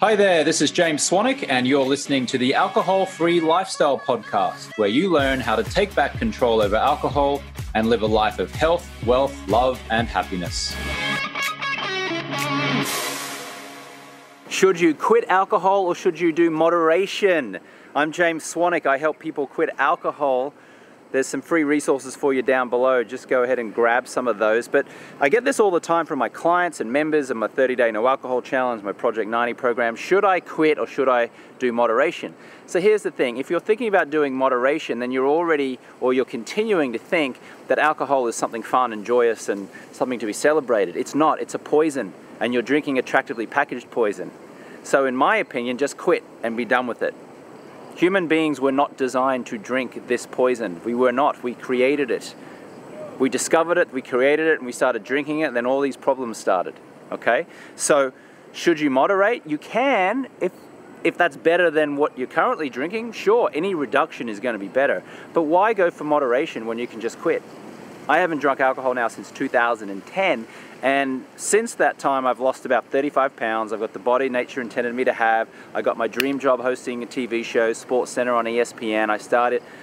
Hi there, this is James Swanwick, and you're listening to the Alcohol-Free Lifestyle Podcast, where you learn how to take back control over alcohol and live a life of health, wealth, love, and happiness. Should you quit alcohol or should you do moderation? I'm James Swanwick. I help people quit alcohol. There's some free resources for you down below. Just go ahead and grab some of those. But I get this all the time from my clients and members of my 30-day no alcohol challenge, my Project 90 program. Should I quit or should I do moderation? So here's the thing. If you're thinking about doing moderation, then you're continuing to think that alcohol is something fun and joyous and something to be celebrated. It's not. It's a poison, and you're drinking attractively packaged poison. So in my opinion, just quit and be done with it. Human beings were not designed to drink this poison. We were not. We created it. We discovered it, we created it, and we started drinking it, and then all these problems started, okay? So should you moderate? You can, if that's better than what you're currently drinking, sure, any reduction is going to be better. But why go for moderation when you can just quit? I haven't drunk alcohol now since 2010, and since that time I've lost about 35 pounds. I've got the body nature intended me to have. I got my dream job hosting a TV show, SportsCenter on ESPN. I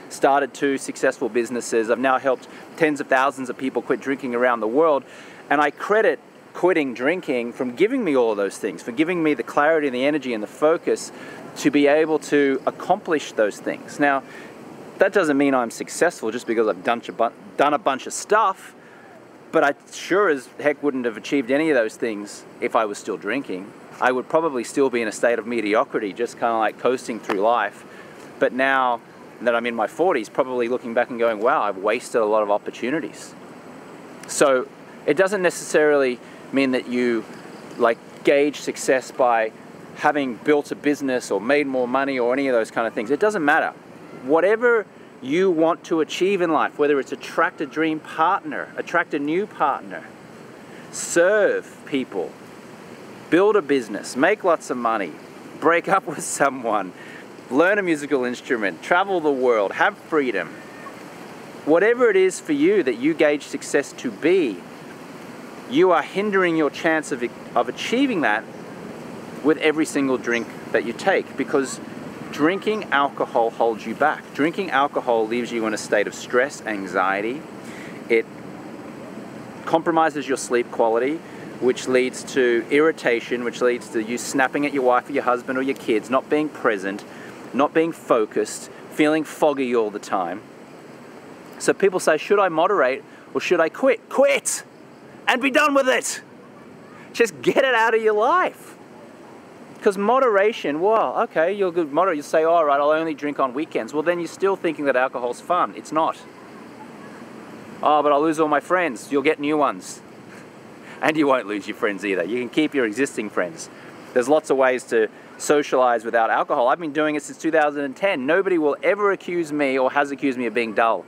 started two successful businesses. I've now helped tens of thousands of people quit drinking around the world, and I credit quitting drinking from giving me all of those things, for giving me the clarity and the energy and the focus to be able to accomplish those things. Now, that doesn't mean I'm successful just because I've done a bunch of stuff, but I sure as heck wouldn't have achieved any of those things if I was still drinking. I would probably still be in a state of mediocrity, just kind of like coasting through life. But now that I'm in my 40s, probably looking back and going, wow, I've wasted a lot of opportunities. So it doesn't necessarily mean that you like gauge success by having built a business or made more money or any of those kind of things. It doesn't matter. Whatever you want to achieve in life, whether it's attract a dream partner, attract a new partner, serve people, build a business, make lots of money, break up with someone, learn a musical instrument, travel the world, have freedom. Whatever it is for you that you gauge success to be, you are hindering your chance of achieving that with every single drink that you take, because drinking alcohol holds you back. Drinking alcohol leaves you in a state of stress, anxiety. It compromises your sleep quality, which leads to irritation, which leads to you snapping at your wife or your husband or your kids, not being present, not being focused, feeling foggy all the time. So people say, should I moderate or should I quit? Quit and be done with it. Just get it out of your life. Because moderation, well, okay, you're good moderate. You say, all right, I'll only drink on weekends. Well, then you're still thinking that alcohol's fun. It's not. Oh, but I'll lose all my friends. You'll get new ones. And you won't lose your friends either. You can keep your existing friends. There's lots of ways to socialize without alcohol. I've been doing it since 2010. Nobody will ever accuse me or has accused me of being dull.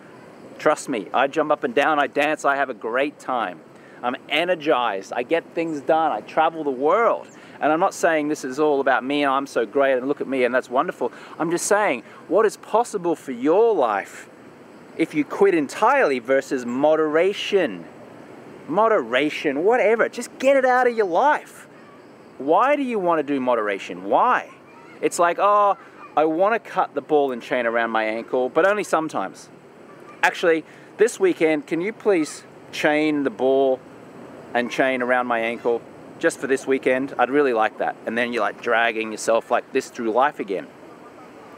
Trust me, I jump up and down, I dance, I have a great time. I'm energized, I get things done, I travel the world. And I'm not saying this is all about me and I'm so great and look at me and that's wonderful. I'm just saying what is possible for your life if you quit entirely versus moderation. Moderation, whatever, just get it out of your life. Why do you want to do moderation? Why? It's like, oh, I want to cut the ball and chain around my ankle, but only sometimes. Actually, this weekend, can you please chain the ball and chain around my ankle? Just for this weekend, I'd really like that. And then you're like dragging yourself like this through life again.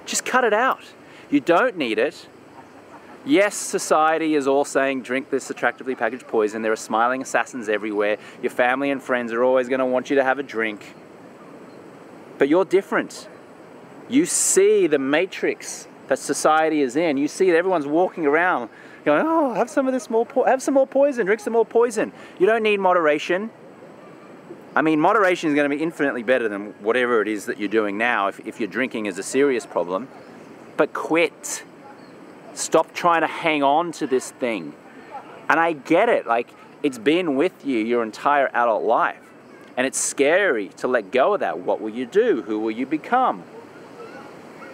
Just cut it out. You don't need it. Yes, society is all saying drink this attractively packaged poison. There are smiling assassins everywhere. Your family and friends are always going to want you to have a drink. But you're different. You see the matrix that society is in. You see that everyone's walking around going, oh, have some of this more, have some more poison, drink some more poison. You don't need moderation. I mean, moderation is going to be infinitely better than whatever it is that you're doing now if your drinking is a serious problem. But quit. Stop trying to hang on to this thing. And I get it. Like, it's been with you your entire adult life. And it's scary to let go of that. What will you do? Who will you become?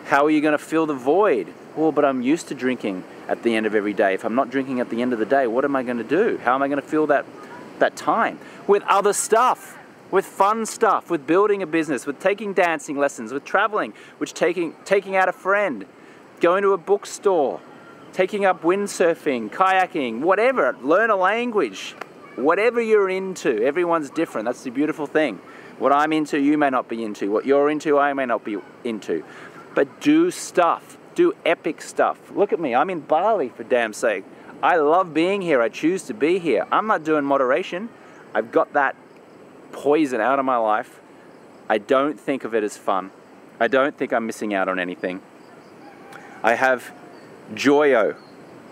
How are you going to fill the void? Well, but I'm used to drinking at the end of every day. If I'm not drinking at the end of the day, what am I going to do? How am I going to fill that time with other stuff? with fun stuff, with building a business, with taking dancing lessons, with traveling, with taking out a friend, going to a bookstore, taking up windsurfing, kayaking, whatever, learn a language, whatever you're into. Everyone's different. That's the beautiful thing. What I'm into, you may not be into. What you're into, I may not be into. But do stuff. Do epic stuff. Look at me. I'm in Bali, for damn sake. I love being here. I choose to be here. I'm not doing moderation. I've got that poison out of my life. I don't think of it as fun. I don't think I'm missing out on anything. I have JOMO.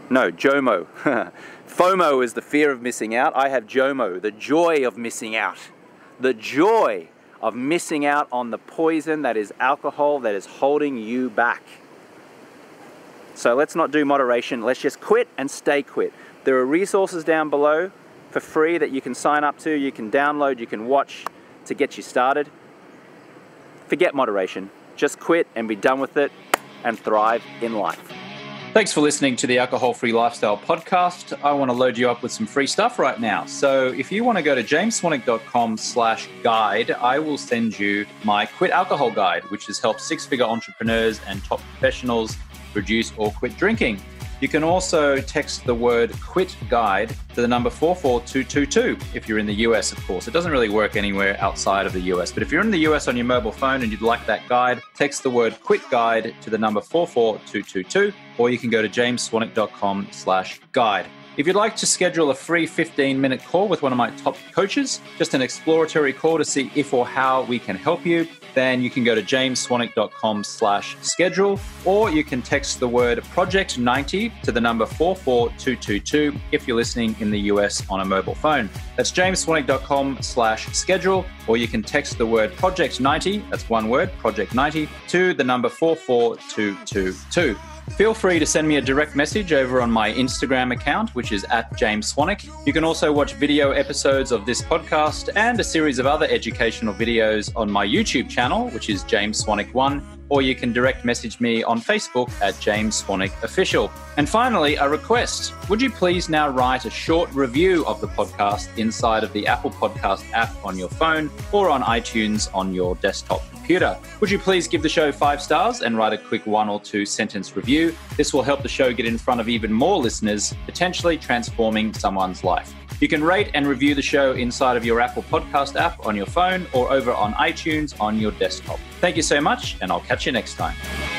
FOMO is the fear of missing out. I have JOMO, the joy of missing out. The joy of missing out on the poison that is alcohol that is holding you back. So let's not do moderation. Let's just quit and stay quit. There are resources down below for free that you can sign up to, you can download, you can watch to get you started. Forget moderation. Just quit and be done with it and thrive in life. Thanks for listening to the Alcohol-Free Lifestyle Podcast. I want to load you up with some free stuff right now. So if you want to go to jamesswanwick.com/guide, I will send you my Quit Alcohol Guide, which has helped six-figure entrepreneurs and top professionals reduce or quit drinking. You can also text the word quit guide to the number 44222 if you're in the US, of course. It doesn't really work anywhere outside of the US, but if you're in the US on your mobile phone and you'd like that guide, text the word quit guide to the number 44222, or you can go to jamesswanwick.com/guide. If you'd like to schedule a free 15-minute call with one of my top coaches, just an exploratory call to see if or how we can help you, then you can go to jamesswanwick.com/schedule, or you can text the word Project 90 to the number 44222 if you're listening in the US on a mobile phone. That's jamesswanwick.com/schedule, or you can text the word Project 90, that's one word, Project 90, to the number 44222. Feel free to send me a direct message over on my Instagram account, which is @JamesSwanwick. You can also watch video episodes of this podcast and a series of other educational videos on my YouTube channel, which is JamesSwanwick1, or you can direct message me on Facebook @JamesSwanwickOfficial. And finally, a request. Would you please now write a short review of the podcast inside of the Apple Podcast app on your phone or on iTunes on your desktop computer? Would you please give the show 5 stars and write a quick 1 or 2 sentence review? This will help the show get in front of even more listeners, potentially transforming someone's life. You can rate and review the show inside of your Apple Podcast app on your phone or over on iTunes on your desktop. Thank you so much, and I'll catch you next time.